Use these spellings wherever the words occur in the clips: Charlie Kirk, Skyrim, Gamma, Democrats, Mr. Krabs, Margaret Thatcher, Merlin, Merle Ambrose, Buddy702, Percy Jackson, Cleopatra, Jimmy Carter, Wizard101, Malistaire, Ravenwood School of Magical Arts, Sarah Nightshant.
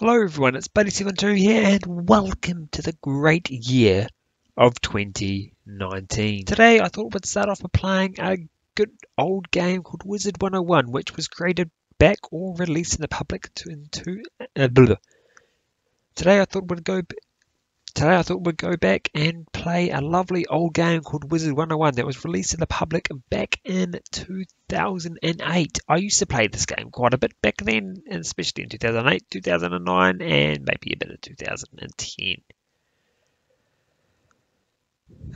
Hello everyone, it's Buddy72 here and welcome to the great year of 2019. Today I thought we'd start off by playing a good old game called Wizard101, which was created back or released in the public Today I thought we'd go back and play a lovely old game called Wizard101 that was released in the public back in 2008. I used to play this game quite a bit back then, especially in 2008, 2009, and maybe a bit of 2010.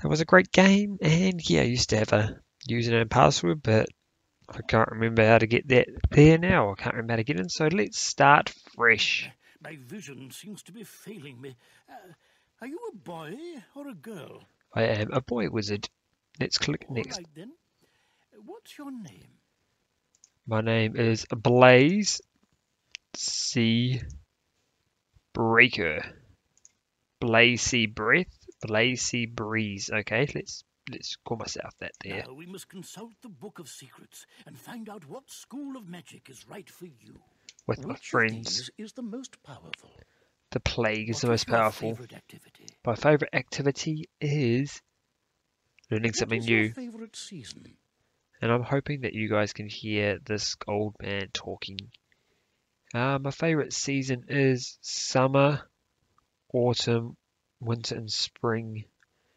It was a great game, and yeah, I used to have a username and password, but I can't remember how to get that there now. I can't remember how to get in, so let's start fresh. My vision seems to be failing me. Are you a boy or a girl? I am a boy wizard. Let's click next. All right, then. What's your name? My name is Blaze C. Breaker. Blaze C. Breath. Blaze C. Breeze. Okay, let's call myself that there. Now we must consult the Book of Secrets and find out what school of magic is right for you. With my friends. Is the most powerful? The plague is the most powerful. My favourite activity is learning something new. And I'm hoping that you guys can hear this old man talking. My favourite season is summer, autumn, winter and spring.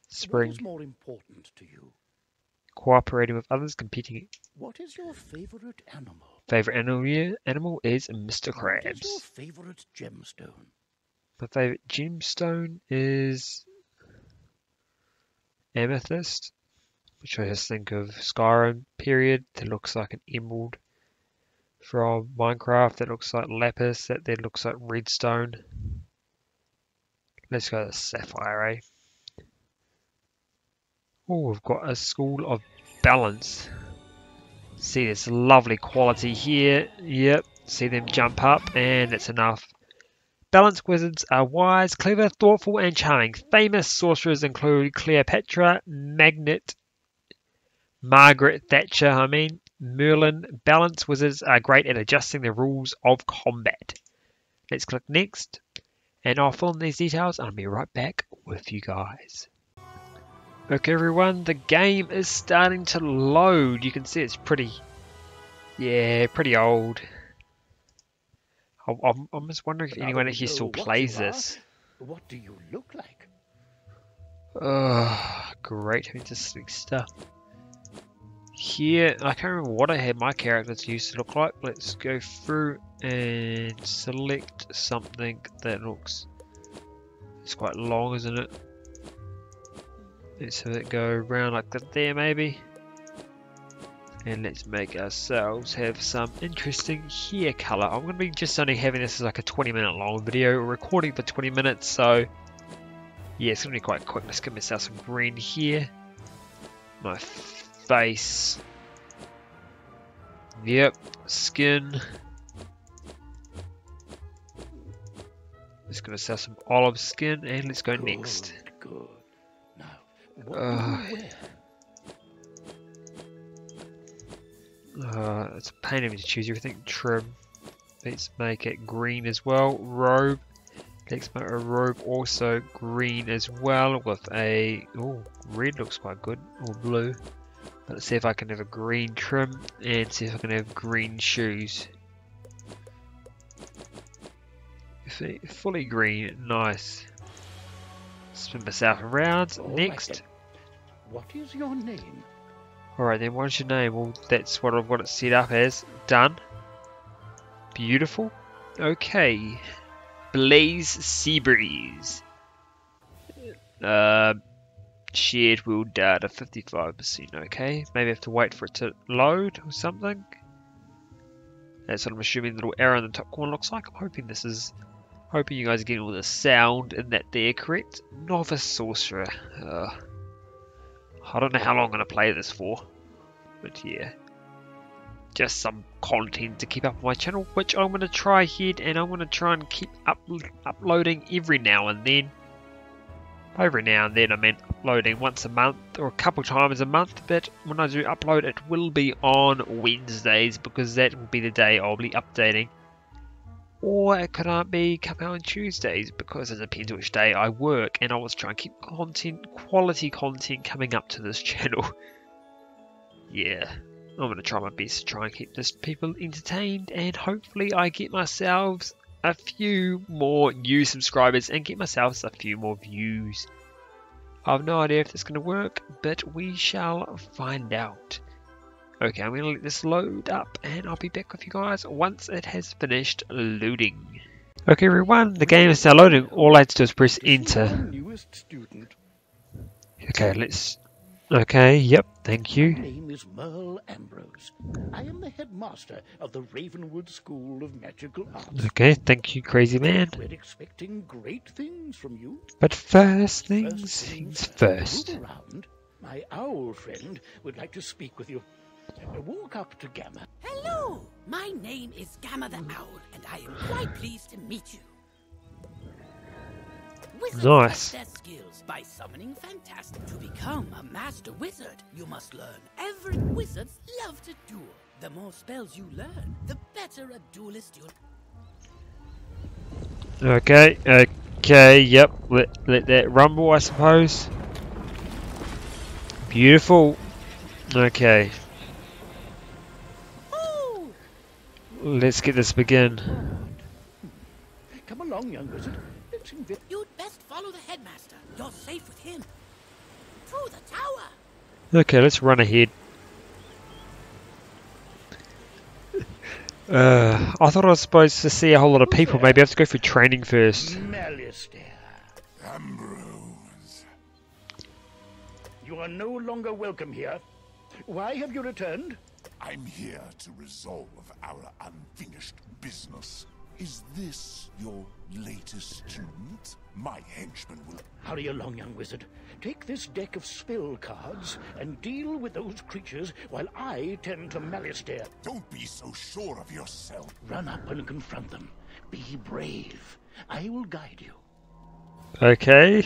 Spring. What is more important to you? Cooperating with others, competing. What is your favourite animal? Favorite animal is Mr. Krabs. What is your favorite gemstone? My favorite gemstone is amethyst, which I just think of Skyrim period. That looks like an emerald from Minecraft. That looks like lapis. That then looks like redstone. Let's go to sapphire, eh? Oh, we've got a school of balance. See this lovely quality here. Yep, see them jump up, and that's enough. Balanced wizards are wise, clever, thoughtful, and charming. Famous sorcerers include Cleopatra, Margaret Thatcher, Merlin. Balanced wizards are great at adjusting the rules of combat. Let's click next, and I'll fill in these details, and I'll be right back with you guys. Okay everyone, the game is starting to load. You can see it's pretty old. I'm just wondering if anyone here still plays this. What do you look like? Oh, great, interesting stuff. Here, I can't remember what I had my characters used to look like. Let's go through and select something that looks... It's quite long, isn't it? Let's have it go around like that there maybe. And let's make ourselves have some interesting hair colour. I'm going to be just only having this as like a 20-minute long video. We're recording for 20 minutes, so yeah, it's going to be quite quick. Let's give myself some green hair. My face. Yep. Skin. Let's give myself some olive skin, and let's go next. Good. It's a pain having to choose everything. Trim. Let's make it green as well. Robe. Let's make a robe also green as well with a... Oh, red looks quite good. Or blue. But let's see if I can have a green trim and see if I can have green shoes. Fully green. Nice. Spin myself around. Next. What is your name? Alright then, what's your name? Well, that's what I've got it set up as. Done. Beautiful. Okay. Blaze Seabreeze. Shared wheel data 55%. Okay. Maybe I have to wait for it to load or something. That's what I'm assuming the little arrow in the top corner looks like. I'm hoping this is... Hoping you guys are getting all the sound in that there, correct? Novice Sorcerer. I don't know how long I'm going to play this for. But yeah. Just some content to keep up on my channel, which I'm going to try ahead, and I'm going to try and keep uploading every now and then. Every now and then, I mean uploading once a month or a couple times a month. But when I do upload, it will be on Wednesdays because that will be the day I'll be updating Or it could be come out on Tuesdays, because it depends which day I work, and I want to try and keep quality content coming up to this channel. Yeah, I'm going to try my best to try and keep this people entertained, and hopefully I get myself a few more new subscribers and get myself a few more views. I have no idea if that's going to work, but we shall find out. Okay, I'm going to let this load up and I'll be back with you guys once it has finished loading. Okay everyone, the game is now loading. All I had to do is press enter. Okay, let's... Okay, yep, thank you. My name is Merle Ambrose. I am the headmaster of the Ravenwood School of Magical Arts. Okay, thank you, crazy man. We're expecting great things from you. But first things first. Move around. My owl friend would like to speak with you. Walk up to Gamma. Hello, my name is Gamma the Owl, and I am quite pleased to meet you. Wizards test their skills by summoning fantastic. To become a master wizard, you must learn. Every wizards love to duel. The more spells you learn, the better a duelist you'll. Okay, okay, yep. Let that rumble, I suppose. Beautiful. Okay. Let's get this begin. Come along, young wizard. You'd best follow the headmaster. You're safe with him. Through the tower. Okay, let's run ahead. I thought I was supposed to see a whole lot of people. Maybe I have to go through training first. Malistaire. Ambrose. You are no longer welcome here. Why have you returned? I'm here to resolve our unfinished business. Is this your latest student? My henchman will... Hurry along, young wizard. Take this deck of spell cards and deal with those creatures while I tend to Malistaire. Don't be so sure of yourself. Run up and confront them. Be brave. I will guide you. Okay.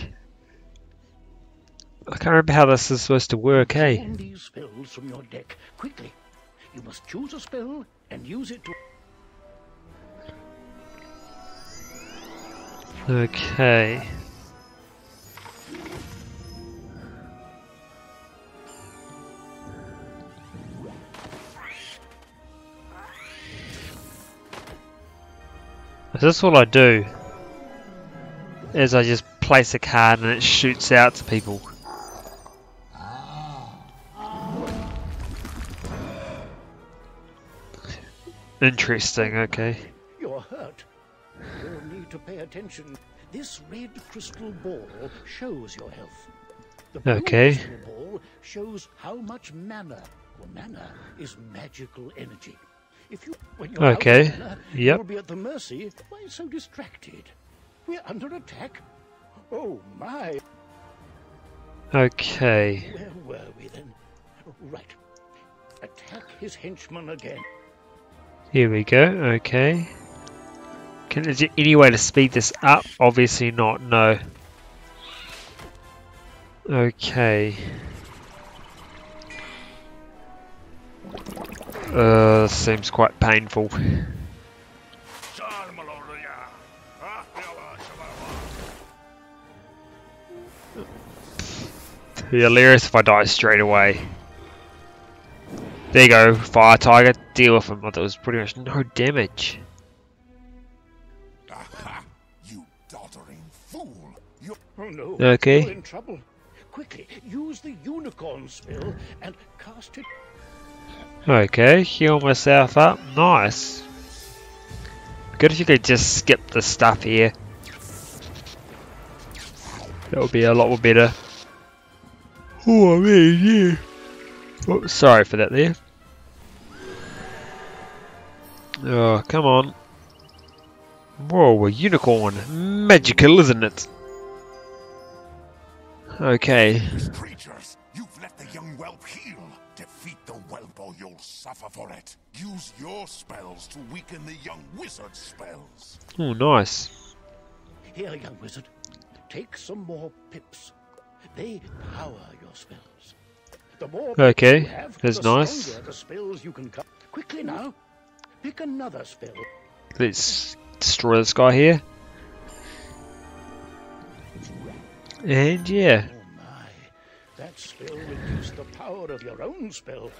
I can't remember how this is supposed to work, eh? Hey? These spells from your deck, quickly. You must choose a spell and use it to... Okay. Is this all I do? Is I just place a card and it shoots out to people. Interesting, okay. You're hurt. You'll need to pay attention. This red crystal ball shows your health. The blue crystal ball shows how much mana. Well, mana is magical energy. If you when you're out of mana, you'll be at the mercy. Why so distracted? We're under attack. Oh my. Okay. Where were we then? Right. Attack his henchman again. Here we go, okay. Is there any way to speed this up? Obviously not, no. Okay. This seems quite painful. It'd be hilarious if I die straight away. There you go, Fire Tiger. Deal with him. That was pretty much no damage. Aha, you doddering fool! You're... Oh no! Okay. You're in trouble. Quickly, use the unicorn spell and cast it. Okay, heal myself up. Nice. Good if you could just skip the stuff here. That would be a lot better. Oh, I mean, yeah. Oh, sorry for that there. Oh, come on. Whoa, a unicorn. Magical, isn't it? Okay. Creatures, you've let the young whelp heal. Defeat the whelp or you'll suffer for it. Use your spells to weaken the young wizard's spells. Oh, nice. Here, young wizard. Take some more pips. They power your spells. Okay, that's nice. Quickly now, pick another spell. Let's destroy this guy here. And yeah. Oh my. That spell reduced the power of your own spell.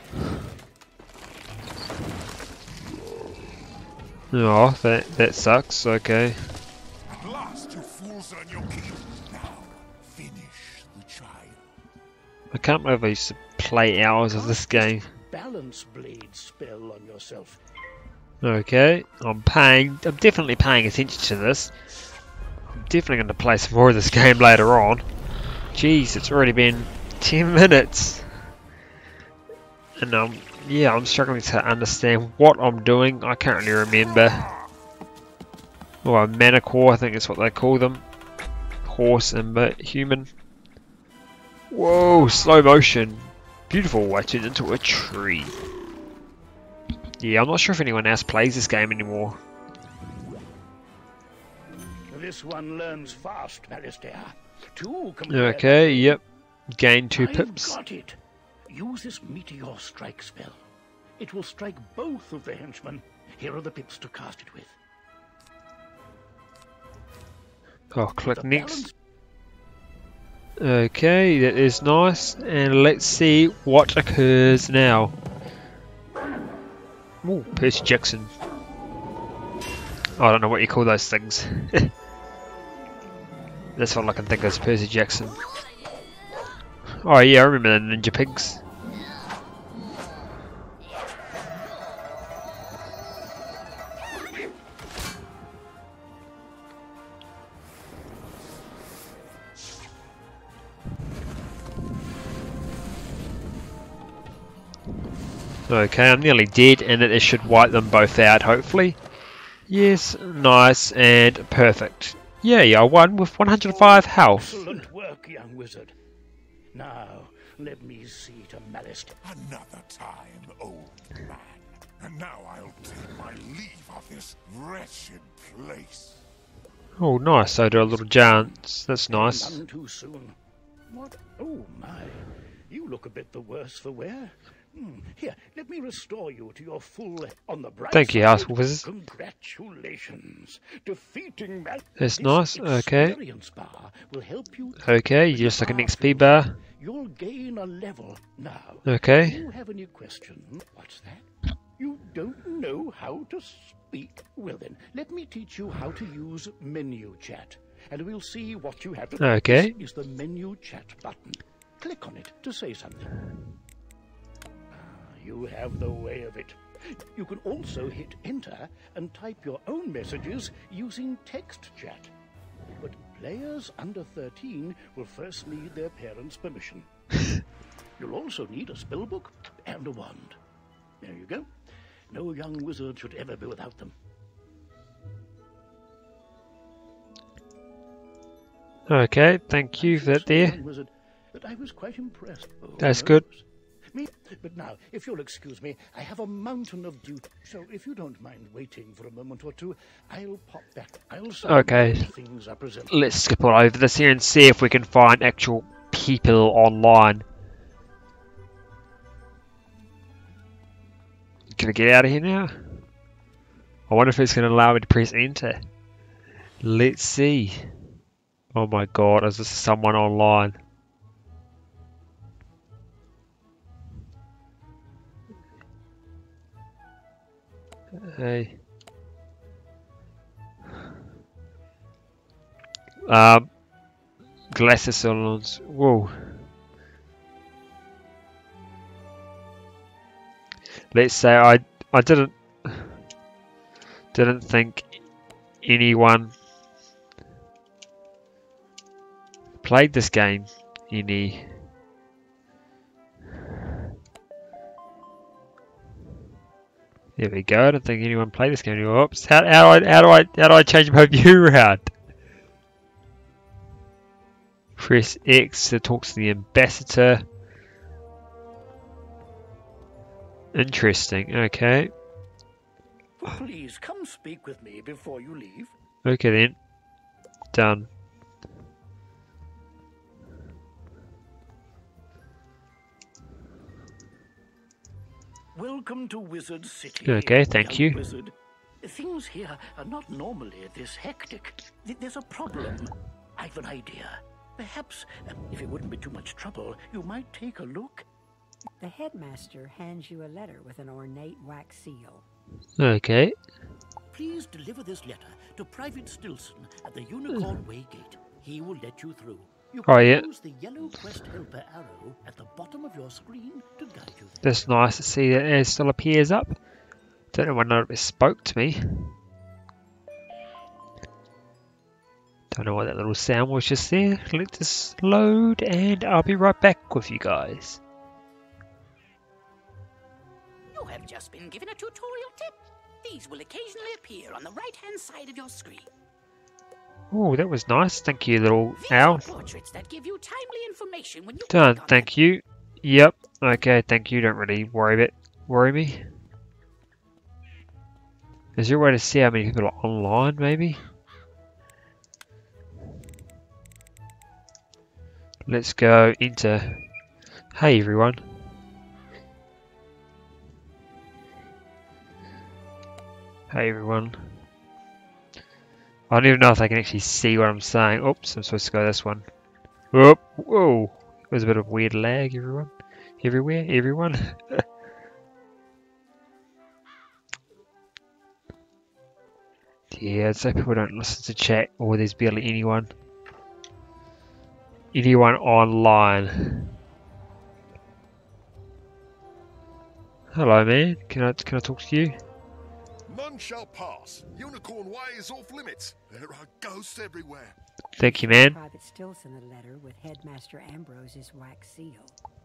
Oh, that sucks. Okay. Blast you fools on your key. Now finish the child. I can't believe I used to play hours of this game. Balance blade spell on yourself. Okay, I'm definitely paying attention to this. I'm definitely going to play some more of this game later on. Jeez, it's already been 10 minutes. And yeah, I'm struggling to understand what I'm doing. I can't really remember. Well, a manicore, I think is what they call them. Horse and human. Whoa, slow motion. Beautiful, I turned into a tree. Yeah, I'm not sure if anyone else plays this game anymore. This one learns fast, Malistaire. Okay, yep. Gain 2 pips. Got it. Use this meteor strike spell. It will strike both of the henchmen. Here are the pips to cast it with. Oh, click next. Okay, that is nice, and let's see what occurs now. Ooh, Percy Jackson. I don't know what you call those things. That's all I can think of is Percy Jackson. Oh yeah, I remember the Ninja Pigs. Okay, I'm nearly dead, and it should wipe them both out, hopefully. Yes, nice, and perfect. Yeah, I won with 105 health. Excellent work, young wizard. Now, let me see to Malistaire. Another time, old man. And now I'll take my leave of this wretched place. Oh, nice, I do a little dance. That's nice. None too soon. What? Oh, my. You look a bit the worse for wear. Here, let me restore you to your full on the bright. Thank you, Arsenal Wizards. Congratulations. Defeating Mal. That's nice. Okay. Bar will help you. Okay, just like an XP bar. You'll gain a level now. Okay. Do you have any question? What's that? You don't know how to speak? Well then, let me teach you how to use menu chat, and we'll see what you have to do. Okay. This is the menu chat button. Click on it to say something. You have the way of it. You can also hit enter and type your own messages using text chat. But players under 13 will first need their parents' permission. You'll also need a spellbook and a wand. There you go. No young wizard should ever be without them. Okay, thank you for that there. Wizard, but I was quite impressed. Oh, that's good. But now, if you'll excuse me, I have a mountain of duty, so if you don't mind waiting for a moment or two, I'll pop back. Okay, things are presented. Let's skip all over this here and see if we can find actual people online. Can I get out of here now? I wonder if it's going to allow me to press enter. Let's see. Oh my god, is this someone online? Hey. Glasses salons. Whoa. Let's say I didn't think anyone played this game any. There we go. I don't think anyone played this game anymore. Oops. How do I change my view around? Press X to talk to the ambassador. Interesting. Okay. Please come speak with me before you leave. Okay then. Done. Welcome to Wizard City. Okay, thank you. Wizard. Things here are not normally this hectic. There's a problem. I've an idea. Perhaps, if it wouldn't be too much trouble, you might take a look. The headmaster hands you a letter with an ornate wax seal. Okay. Please deliver this letter to Private Stilson at the Unicorn Way Gate. He will let you through. You can use the yellow quest helper arrow at the bottom of your screen to guide you there. That's nice to see that it still appears up. Don't know whether it spoke to me. Don't know what that little sound was just there. Let this load and I'll be right back with you guys. You have just been given a tutorial tip. These will occasionally appear on the right-hand side of your screen. Oh, that was nice. Thank you, little owl. Portraits that give you timely information when you done. Thank you. Yep. Okay. Thank you. Don't really worry me. Is there a way to see how many people are online? Maybe. Let's go into. Hey, everyone. Hey, everyone. I don't even know if I can actually see what I'm saying. Oops, I'm supposed to go this one. Whoa, whoa. There's a bit of weird lag, everyone. Everywhere, everyone. Yeah, I'd say people don't listen to chat, or there's barely anyone. Anyone online. Hello, man. Can I talk to you? None shall pass. Unicorn Way is off limits. There are ghosts everywhere. Thank you, man. Private Stilson a letter with Headmaster Ambrose's wax seal.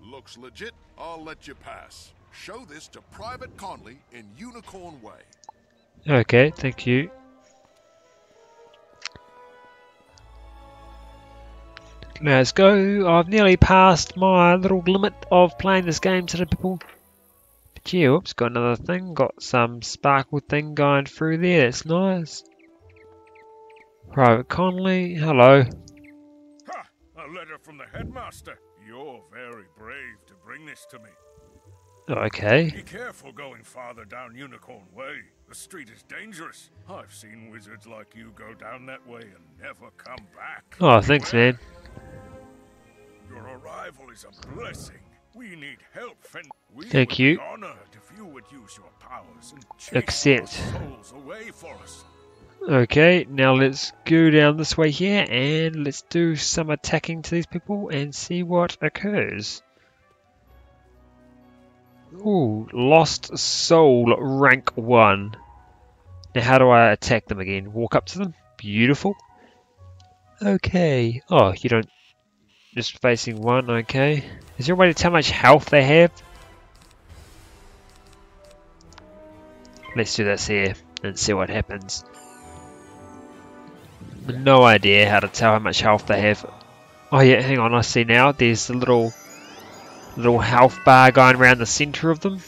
Looks legit. I'll let you pass. Show this to Private Conley in Unicorn Way. Okay, thank you. Let's go. I've nearly passed my little limit of playing this game to the people. Yeah, oops, got another thing, got some sparkle thing going through there, that's nice. Private Conley, hello. Ha! A letter from the headmaster. You're very brave to bring this to me. Okay. Be careful going farther down Unicorn Way. The street is dangerous. I've seen wizards like you go down that way and never come back. Oh, thanks, man. Your arrival is a blessing. We need help, and we thank you. If you would use your powers and accept. Away for us. Okay, now let's go down this way here, and let's do some attacking to these people and see what occurs. Ooh, Lost Soul, rank 1. Now how do I attack them again? Walk up to them. Beautiful. Okay. Oh, you don't. Just facing one, okay. Is there a way to tell how much health they have? Let's do this here and see what happens. No idea how to tell how much health they have. Oh yeah, hang on, I see now. There's a little health bar going around the center of them.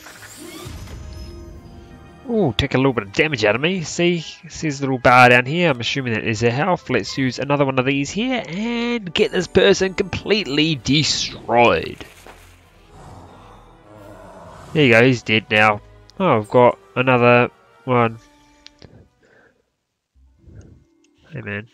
Ooh, took a little bit of damage out of me. See this little bar down here. I'm assuming that is their health. Let's use another one of these here and get this person completely destroyed. There you go, he's dead now. Oh, I've got another one. Hey, man.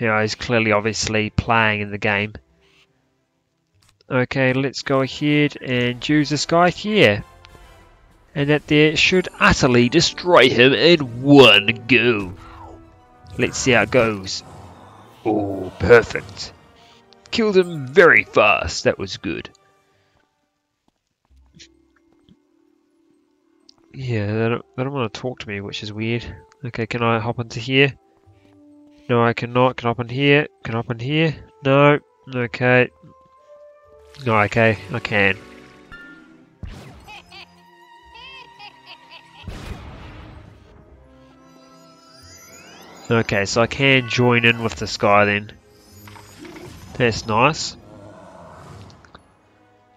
You know, he's clearly obviously playing in the game. Okay, let's go ahead and use this guy here. And that there should utterly destroy him in one go. Let's see how it goes. Oh, perfect. Killed him very fast. That was good. Yeah, they don't want to talk to me, which is weird. Okay, can I hop into here? No, I cannot. Can I hop in here? Can I hop in here? No. Okay. No, okay. I can. Okay, so I can join in with this guy then. That's nice.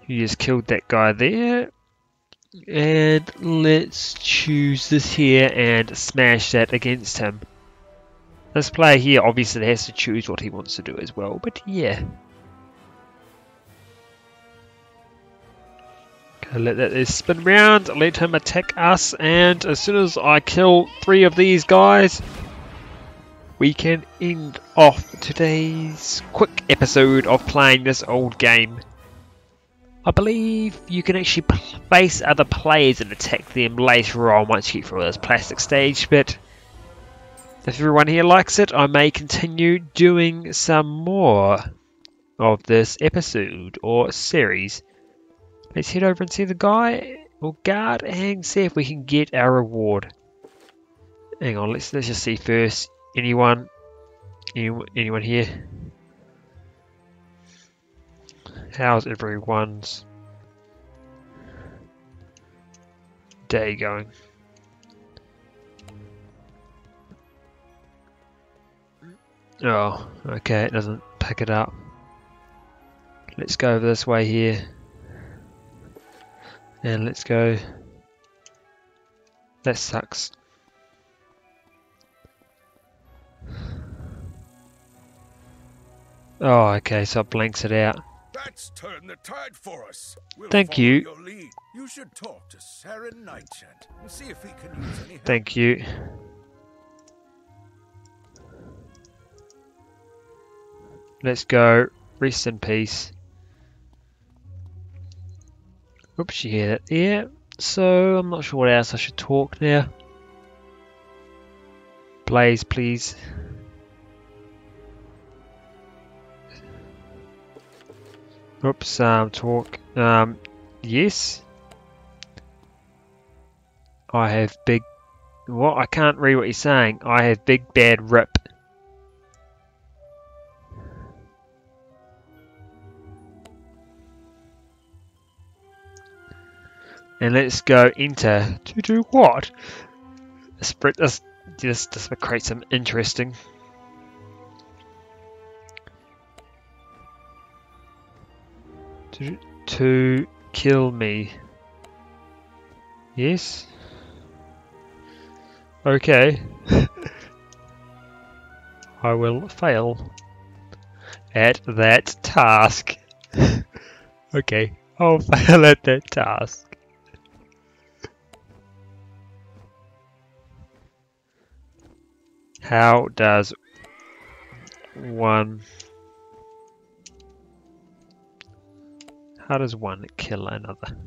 You just killed that guy there. And let's choose this here and smash that against him. This player here obviously has to choose what he wants to do as well, but yeah. Gonna let that spin round, let him attack us, and as soon as I kill three of these guys, we can end off today's quick episode of playing this old game. I believe you can actually face other players and attack them later on once you get through this plastic stage, but if everyone here likes it, I may continue doing some more of this episode or series. Let's head over and see the guy or guard and see if we can get our reward. Hang on, let's just see first. Anyone here? How's everyone's day going? Oh, okay, it doesn't pick it up. Let's go over this way here. And let's go. That sucks. Oh, okay, so it blanks it out. That's turned the tide for us. We'll thank you. Your lead. You should talk to Sarah Nightshant and see if he can use any help. Thank you. Let's go. Rest in peace. Oops, you hear that? Yeah, so I'm not sure what else I should talk now. Blaze, please. Oops, talk. Yes. I have big... What? I can't read what you're saying. I have big bad rip. And let's go enter to do what? Spread this. This will create some interesting. To kill me. Yes. Okay. I will fail at that task. Okay, I'll fail at that task. How does one kill another?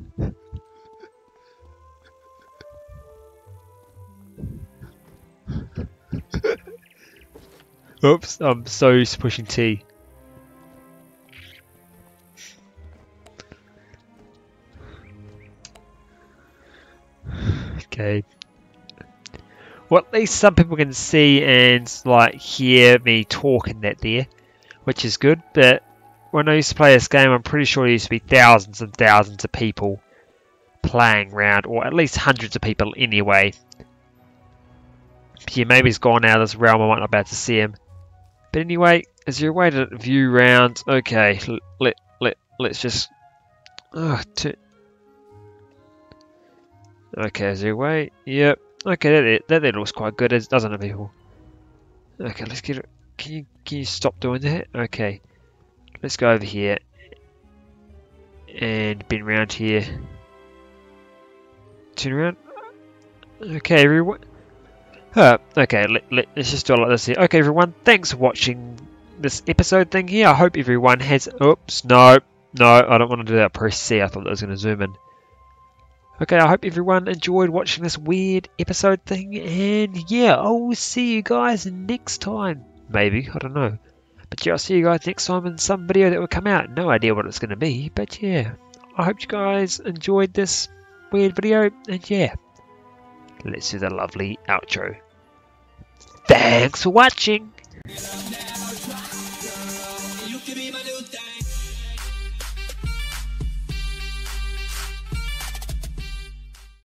Oops, I'm so pushing T. Okay. Well, at least some people can see and like hear me talking that there, which is good. But when I used to play this game, I'm pretty sure there used to be thousands and thousands of people playing around, or at least hundreds of people anyway. Yeah, maybe he's gone out of this realm, I might not be able to see him. But anyway, is there a way to view round? Okay, let's just... Oh, okay, is there a way? Yep. Okay, that looks quite good, doesn't it, people? Okay, let's get it. Can you stop doing that? Okay, let's go over here and bend around here. Turn around. Okay, everyone. Okay, let's just do it like this here. Okay, everyone, thanks for watching this episode thing here. I hope everyone has. Oops, no, I don't want to do that. Press C. I thought that was going to zoom in. Okay, I hope everyone enjoyed watching this weird episode thing, and yeah, I will see you guys next time. Maybe, I don't know. But yeah, I'll see you guys next time in some video that will come out. No idea what it's going to be, but yeah. I hope you guys enjoyed this weird video, and yeah. Let's do the lovely outro. Thanks for watching!